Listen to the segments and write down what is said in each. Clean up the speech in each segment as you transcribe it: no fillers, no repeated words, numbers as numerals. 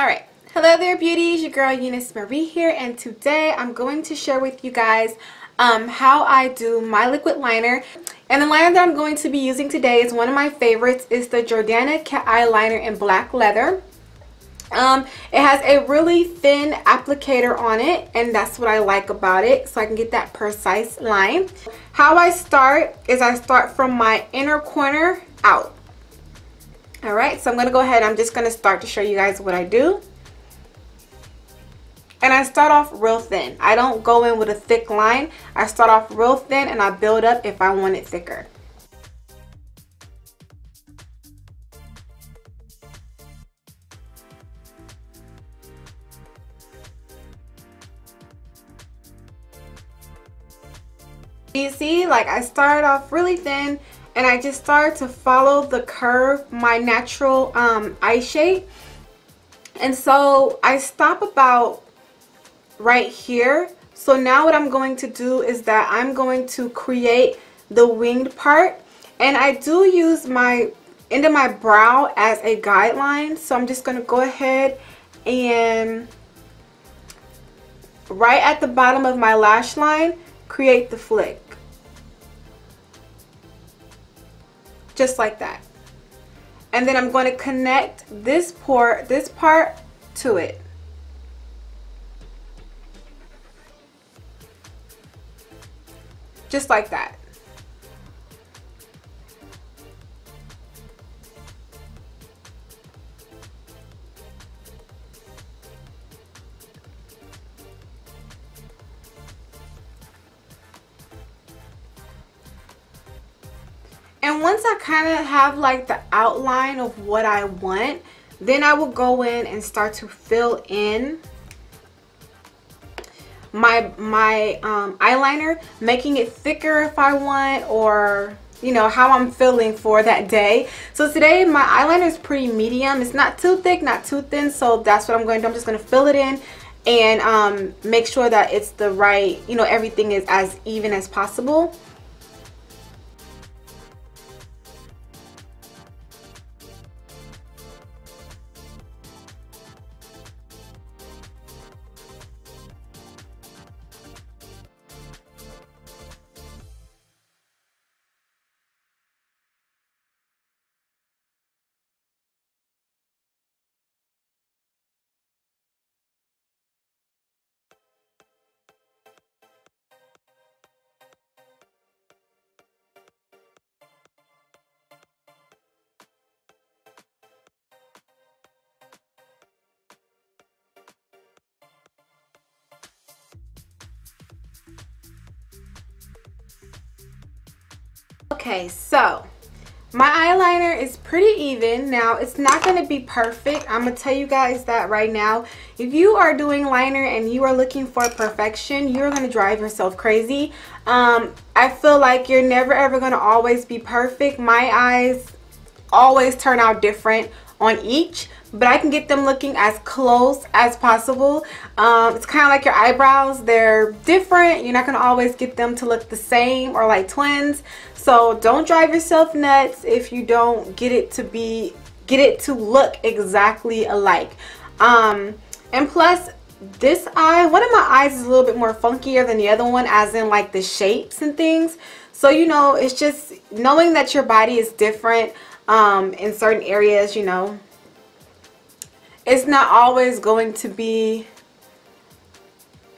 Alright, hello there beauties, your girl Eunice Marie here, and today I'm going to share with you guys how I do my liquid liner. And the liner that I'm going to be using today is one of my favorites. It's the Jordana Cat Eye Liner in black leather. It has a really thin applicator on it, and that's what I like about it, so I can get that precise line. How I start is I start from my inner corner out. Alright, so I'm going to go ahead and I'm just going to start to show you guys what I do. And I start off real thin. I don't go in with a thick line. I start off real thin and I build up if I want it thicker. You see, like I started off really thin. And I just started to follow the curve, my natural eye shape. And so I stop about right here. So now what I'm going to do is that I'm going to create the winged part. And I do use my end of my brow as a guideline. So I'm just going to go ahead and right at the bottom of my lash line, create the flick. Just like that. And then I'm going to connect this part to it. Just like that. And once I kind of have like the outline of what I want, then I will go in and start to fill in my eyeliner, making it thicker if I want, or you know how I'm feeling for that day. So today my eyeliner is pretty medium. It's not too thick, not too thin. So that's what I'm going to do. I'm just going to fill it in and make sure that it's the right, you know, everything is as even as possible. Okay, so my eyeliner is pretty even. Now, it's not going to be perfect. I'm going to tell you guys that right now. If you are doing liner and you are looking for perfection, you're going to drive yourself crazy. I feel like you're never ever going to always be perfect. My eyes always turn out different on each, but I can get them looking as close as possible. It's kind of like your eyebrows. They're different. You're not going to always get them to look the same or like twins. So don't drive yourself nuts if you don't get it to look exactly alike. And plus, this eye, one of my eyes is a little bit more funkier than the other one, as in like the shapes and things. So, you know, it's just knowing that your body is different in certain areas, you know. It's not always going to be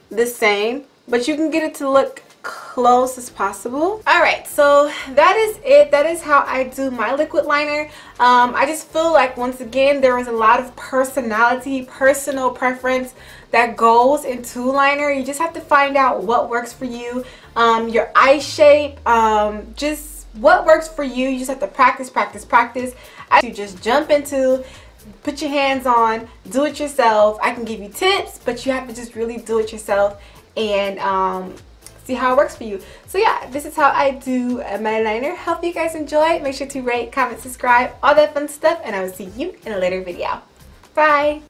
the same, but you can get it to look close as possible. Alright, so that is it. That is how I do my liquid liner. I just feel like, once again, there is a lot of personality, personal preference that goes into liner. You just have to find out what works for you, your eye shape, just what works for you. You just have to practice, practice, practice. You just jump into, put your hands on, do it yourself. I can give you tips, but you have to just really do it yourself and see how it works for you. So yeah, this is how I do my liner. Hope you guys enjoy. Make sure to rate, comment, subscribe, all that fun stuff, and I will see you in a later video. Bye!